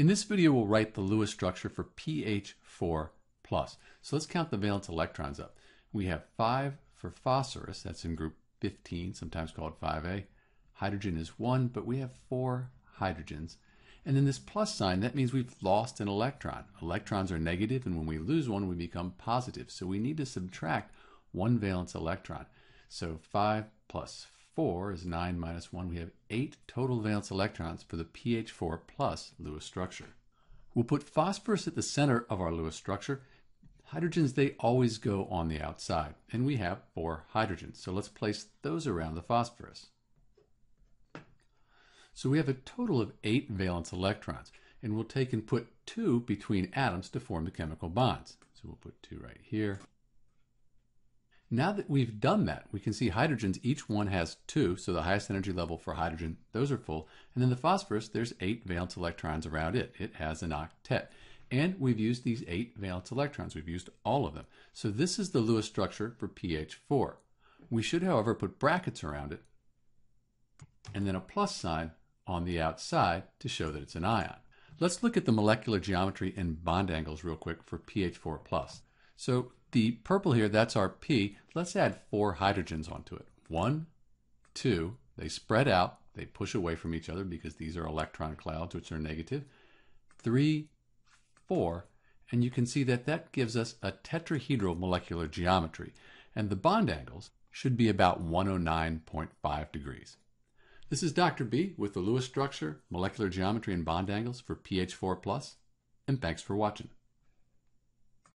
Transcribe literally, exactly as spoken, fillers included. In this video, we'll write the Lewis structure for P H four plus. So let's count the valence electrons up. We have five for phosphorus, that's in group fifteen, sometimes called five A. Hydrogen is one, but we have four hydrogens. And then this plus sign, that means we've lost an electron. Electrons are negative, and when we lose one, we become positive. So we need to subtract one valence electron. So five plus four is nine minus one. We have eight total valence electrons for the P H four plus Lewis structure. We'll put phosphorus at the center of our Lewis structure. Hydrogens, they always go on the outside, and we have four hydrogens. So let's place those around the phosphorus. So we have a total of eight valence electrons, and we'll take and put two between atoms to form the chemical bonds. So we'll put two right here. Now that we've done that, we can see hydrogens, each one has two, so the highest energy level for hydrogen, those are full. And then the phosphorus, there's eight valence electrons around it. It has an octet. And we've used these eight valence electrons. We've used all of them. So this is the Lewis structure for P H four. We should, however, put brackets around it and then a plus sign on the outside to show that it's an ion. Let's look at the molecular geometry and bond angles real quick for P H four plus. So the purple here, that's our P. Let's add four hydrogens onto it. One, two, they spread out, they push away from each other because these are electron clouds, which are negative. Three, four, and you can see that that gives us a tetrahedral molecular geometry. And the bond angles should be about one oh nine point five degrees. This is Doctor B with the Lewis structure, molecular geometry, and bond angles for P H four plus, and thanks for watching.